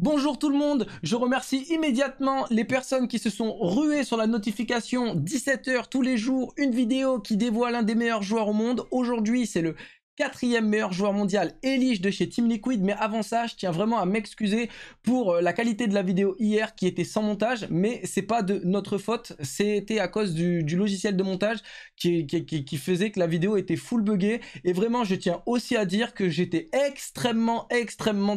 Bonjour tout le monde, je remercie immédiatement les personnes qui se sont ruées sur la notification 17h tous les jours, une vidéo qui dévoile l'un des meilleurs joueurs au monde. Aujourd'hui, c'est le 4e meilleur joueur mondial, Elige de chez Team Liquid. Mais avant ça, je tiens vraiment à m'excuser pour la qualité de la vidéo hier qui était sans montage, mais c'est pas de notre faute, c'était à cause du logiciel de montage qui faisait que la vidéo était full buggée. Et vraiment, je tiens aussi à dire que j'étais extrêmement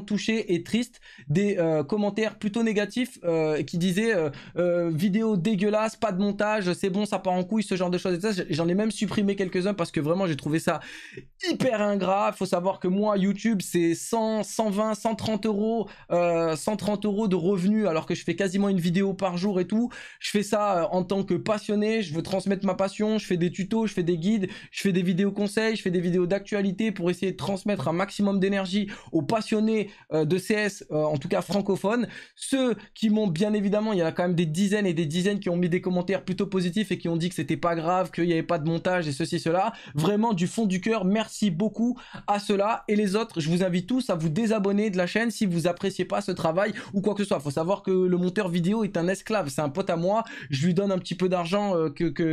touché et triste des commentaires plutôt négatifs qui disaient vidéo dégueulasse, pas de montage, c'est bon, ça part en couille, ce genre de choses. J'en ai même supprimé quelques-uns parce que vraiment, j'ai trouvé ça hyper ingrat. Faut savoir que moi, YouTube, c'est 100, 120, 130 euros, 130 euros de revenus, alors que je fais quasiment une vidéo par jour et tout. Je fais ça en tant que passionné. Je veux transmettre ma passion. Je fais des tutos, je fais des guides, je fais des vidéos conseils, je fais des vidéos d'actualité pour essayer de transmettre un maximum d'énergie aux passionnés de CS, en tout cas francophones. Ceux qui m'ont, bien évidemment, il y en a quand même des dizaines et des dizaines qui ont mis des commentaires plutôt positifs et qui ont dit que c'était pas grave, qu'il n'y avait pas de montage et ceci, cela. Vraiment, du fond du cœur, merci beaucoup à ceux-là. Et les autres, je vous invite tous à vous désabonner de la chaîne si vous appréciez pas ce travail ou quoi que ce soit. Faut savoir que le monteur vidéo est un esclave, c'est un pote à moi, je lui donne un petit peu d'argent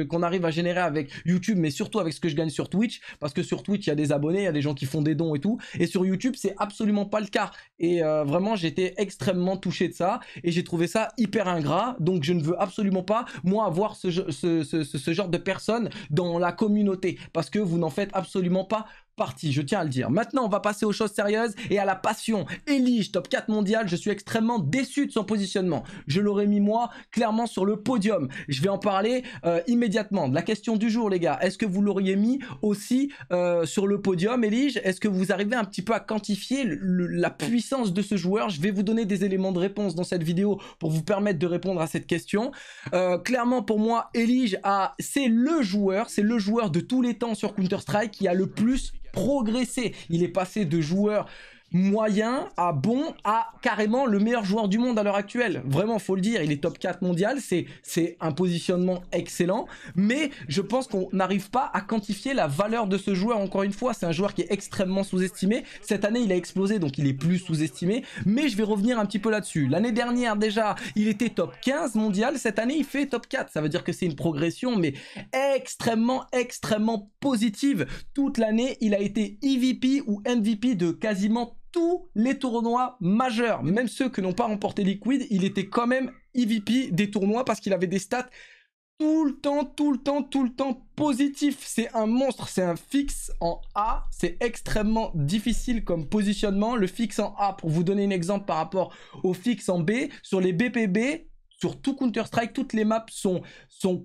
qu'on arrive à générer avec YouTube, mais surtout avec ce que je gagne sur Twitch, parce que sur Twitch, il y a des abonnés, il y a des gens qui font des dons et tout, et sur YouTube, c'est absolument pas le cas. Et vraiment, j'étais extrêmement touché de ça, et j'ai trouvé ça hyper ingrat. Donc je ne veux absolument pas, moi, avoir ce genre de personnes dans la communauté, parce que vous n'en faites absolument pas partie, je tiens à le dire. Maintenant, on va passer aux choses sérieuses et à la passion. Elige, top 4 mondial, je suis extrêmement déçu de son positionnement. Je l'aurais mis, moi, clairement sur le podium. Je vais en parler immédiatement. De la question du jour, les gars, est-ce que vous l'auriez mis aussi sur le podium, Elige? Est-ce que vous arrivez un petit peu à quantifier la puissance de ce joueur? Je vais vous donner des éléments de réponse dans cette vidéo pour vous permettre de répondre à cette question. Clairement, pour moi, Elige, c'est le joueur de tous les temps sur Counter-Strike qui a le plus progressé. Il est passé de joueur moyen à bon à carrément le meilleur joueur du monde à l'heure actuelle. Vraiment, faut le dire, il est top 4 mondial, c'est un positionnement excellent, mais je pense qu'on n'arrive pas à quantifier la valeur de ce joueur. Encore une fois, c'est un joueur qui est extrêmement sous-estimé. Cette année, il a explosé, donc il est plus sous-estimé, mais je vais revenir un petit peu là-dessus. L'année dernière, déjà, il était top 15 mondial, cette année, il fait top 4. Ça veut dire que c'est une progression, mais extrêmement positive. Toute l'année, il a été EVP ou MVP de quasiment tous les tournois majeurs, même ceux que n'ont pas remporté Liquid. Il était quand même EVP des tournois parce qu'il avait des stats tout le temps positif. C'est un monstre, c'est un fixe en A, c'est extrêmement difficile comme positionnement. Le fixe en A, pour vous donner un exemple par rapport au fixe en B, sur les BPB, sur tout Counter-Strike, toutes les maps sont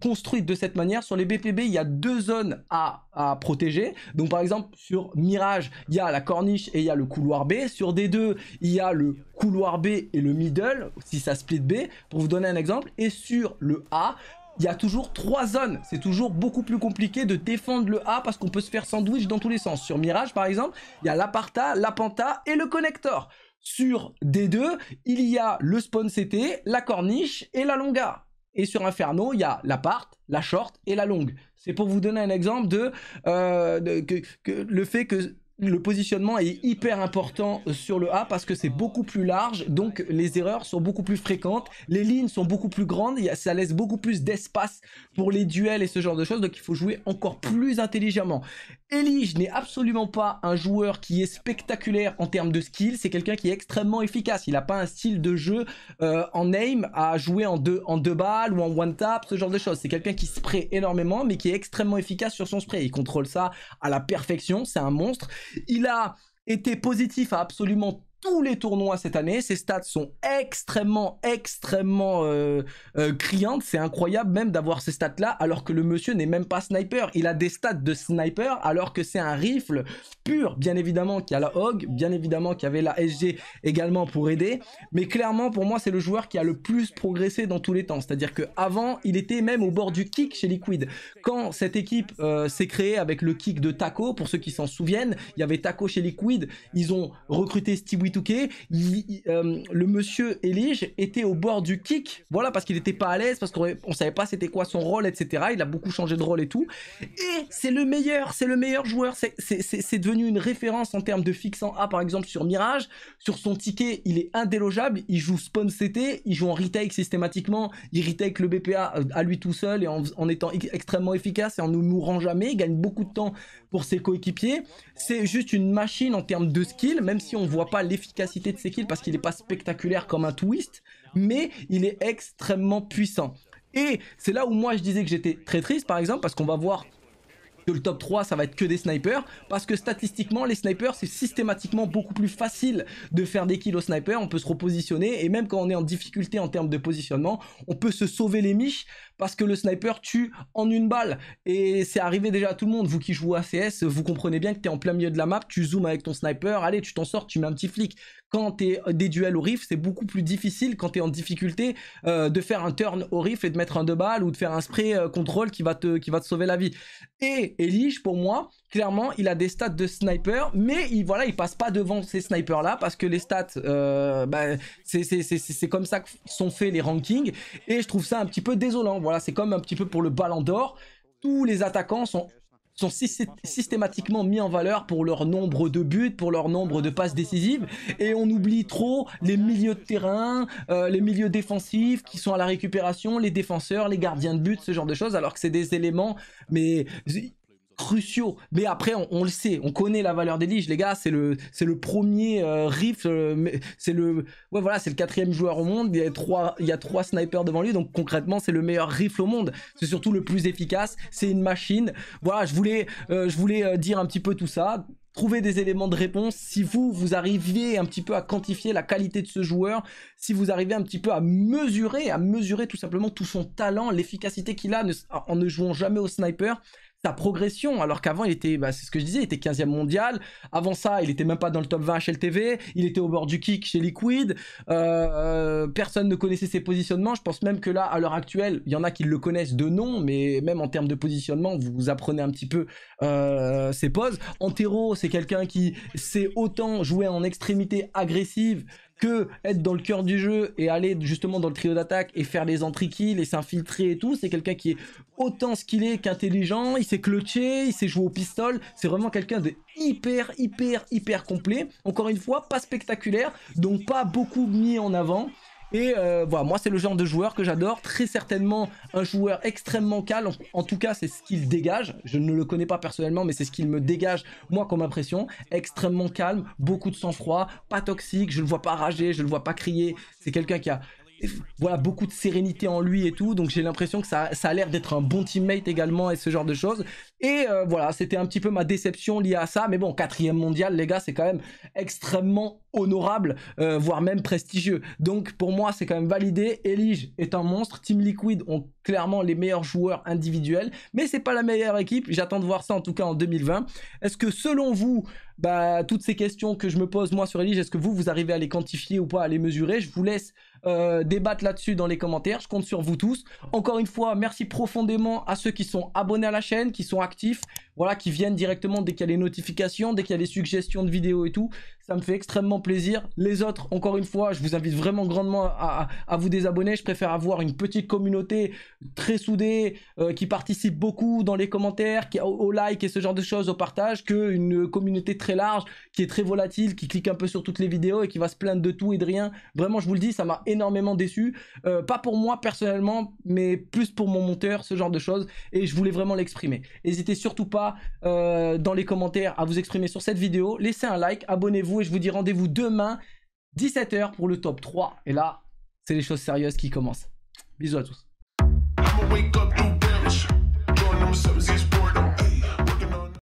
construites de cette manière. Sur les BPB, il y a deux zones à protéger. Donc par exemple, sur Mirage, il y a la corniche et il y a le couloir B. Sur D2, il y a le couloir B et le middle, si ça split B, pour vous donner un exemple. Et sur le A, il y a toujours trois zones. C'est toujours beaucoup plus compliqué de défendre le A parce qu'on peut se faire sandwich dans tous les sens. Sur Mirage, par exemple, il y a l'Aparta, l'Apanta et le Connector. Sur D2, il y a le spawn CT, la corniche et la longa. Et sur Inferno, il y a la part, la short et la longue. C'est pour vous donner un exemple de le fait que le positionnement est hyper important sur le A parce que c'est beaucoup plus large, donc les erreurs sont beaucoup plus fréquentes, les lignes sont beaucoup plus grandes, ça laisse beaucoup plus d'espace pour les duels et ce genre de choses, donc il faut jouer encore plus intelligemment. Elige n'est absolument pas un joueur qui est spectaculaire en termes de skill, c'est quelqu'un qui est extrêmement efficace. Il n'a pas un style de jeu en aim à jouer en deux balles ou en one tap, ce genre de choses. C'est quelqu'un qui spray énormément mais qui est extrêmement efficace sur son spray. Il contrôle ça à la perfection, c'est un monstre. Il a été positif à absolument tous les tournois cette année. Ses stats sont extrêmement criantes. C'est incroyable même d'avoir ces stats là alors que le monsieur n'est même pas sniper. Il a des stats de sniper alors que c'est un rifle pur. Bien évidemment qu'il y a la HOG, bien évidemment qu'il y avait la SG également pour aider, mais clairement pour moi c'est le joueur qui a le plus progressé dans tous les temps. C'est à dire que avant il était même au bord du kick chez Liquid. Quand cette équipe s'est créée avec le kick de Taco, pour ceux qui s'en souviennent, il y avait Taco chez Liquid, ils ont recruté Stewie 2K, le monsieur Elige était au bord du kick, voilà, parce qu'il n'était pas à l'aise, parce qu'on savait pas c'était quoi son rôle, etc. Il a beaucoup changé de rôle et tout. Et c'est le meilleur joueur, c'est devenu une référence en termes de fixe en A par exemple sur Mirage. Sur son ticket, il est indélogeable, il joue spawn CT, il joue en retake systématiquement, il retake le BPA à lui tout seul et en étant extrêmement efficace et en ne mourant jamais, il gagne beaucoup de temps pour ses coéquipiers. C'est juste une machine en termes de skill, même si on voit pas l'efficacité de ses kills parce qu'il n'est pas spectaculaire comme un twist, mais il est extrêmement puissant. Et c'est là où moi je disais que j'étais très triste par exemple, parce qu'on va voir que le top 3 ça va être que des snipers, parce que statistiquement les snipers c'est systématiquement beaucoup plus facile de faire des kills au sniper, on peut se repositionner et même quand on est en difficulté en termes de positionnement on peut se sauver les miches parce que le sniper tue en une balle et c'est arrivé déjà à tout le monde. Vous qui jouez à CS vous comprenez bien que tu es en plein milieu de la map, tu zoomes avec ton sniper, allez tu t'en sors, tu mets un petit flic. Quand tu es des duels au riff, c'est beaucoup plus difficile quand tu es en difficulté de faire un turn au riff et de mettre un 2 balles ou de faire un spray contrôle qui va te sauver la vie. Et Elige, pour moi, clairement, il a des stats de sniper, mais il passe pas devant ces snipers-là parce que les stats, c'est comme ça que sont faits les rankings. Et je trouve ça un petit peu désolant. Voilà, c'est comme un petit peu pour le Ballon d'Or. Tous les attaquants sont systématiquement mis en valeur pour leur nombre de buts, pour leur nombre de passes décisives, et on oublie trop les milieux de terrain, les milieux défensifs qui sont à la récupération, les défenseurs, les gardiens de but, ce genre de choses, alors que c'est des éléments mais cruciaux. Mais après on le sait, on connaît la valeur d'Elige, les gars, c'est le premier riff, c'est le 4e joueur au monde, il y a 3 snipers devant lui, donc concrètement c'est le meilleur riff au monde, c'est surtout le plus efficace, c'est une machine. Voilà, je voulais dire un petit peu tout ça, trouver des éléments de réponse, si vous arriviez un petit peu à quantifier la qualité de ce joueur, si vous arrivez un petit peu à mesurer tout simplement tout son talent, l'efficacité qu'il a en ne jouant jamais au sniper, sa progression, alors qu'avant il était, c'est ce que je disais, il était 15e mondial, avant ça il était même pas dans le top 20 HLTV, il était au bord du kick chez Liquid, personne ne connaissait ses positionnements, je pense même que là à l'heure actuelle, il y en a qui le connaissent de nom, mais même en termes de positionnement, vous apprenez un petit peu ses poses. Antero, c'est quelqu'un qui sait autant jouer en extrémité agressive que être dans le cœur du jeu et aller justement dans le trio d'attaque et faire les entry kills et s'infiltrer et tout. C'est quelqu'un qui est autant skillé qu'intelligent, il sait clutcher, il sait jouer au pistol, c'est vraiment quelqu'un de hyper complet. Encore une fois, pas spectaculaire, donc pas beaucoup mis en avant. Et voilà, moi c'est le genre de joueur que j'adore, très certainement un joueur extrêmement calme, en tout cas c'est ce qu'il dégage, je ne le connais pas personnellement mais c'est ce qu'il me dégage moi comme impression, extrêmement calme, beaucoup de sang-froid, pas toxique, je ne le vois pas rager, je ne le vois pas crier, c'est quelqu'un qui a beaucoup de sérénité en lui et tout, donc j'ai l'impression que ça a l'air d'être un bon teammate également et ce genre de choses. Et voilà, c'était un petit peu ma déception liée à ça, mais bon, 4e mondial les gars, c'est quand même extrêmement honorable, voire même prestigieux, donc pour moi c'est quand même validé. Elige est un monstre, Team Liquid ont clairement les meilleurs joueurs individuels, mais c'est pas la meilleure équipe, j'attends de voir ça en tout cas en 2020. Est-ce que selon vous, toutes ces questions que je me pose moi sur Elige, est-ce que vous arrivez à les quantifier ou pas, à les mesurer? Je vous laisse débattre là-dessus dans les commentaires, je compte sur vous tous. Encore une fois, merci profondément à ceux qui sont abonnés à la chaîne, qui sont actifs, voilà, qui viennent directement dès qu'il y a les notifications, dès qu'il y a les suggestions de vidéos et tout, ça me fait extrêmement plaisir. Les autres, encore une fois, je vous invite vraiment grandement à vous désabonner, je préfère avoir une petite communauté très soudée, qui participe beaucoup dans les commentaires, au like et ce genre de choses, au partage, qu'une communauté très large, qui est très volatile, qui clique un peu sur toutes les vidéos et qui va se plaindre de tout et de rien. Vraiment, je vous le dis, ça m'a énormément déçu, pas pour moi personnellement, mais plus pour mon monteur, ce genre de choses, et je voulais vraiment l'exprimer. N'hésitez surtout pas dans les commentaires à vous exprimer sur cette vidéo, laissez un like, abonnez-vous et je vous dis rendez-vous demain 17h pour le top 3, et là c'est les choses sérieuses qui commencent. Bisous à tous.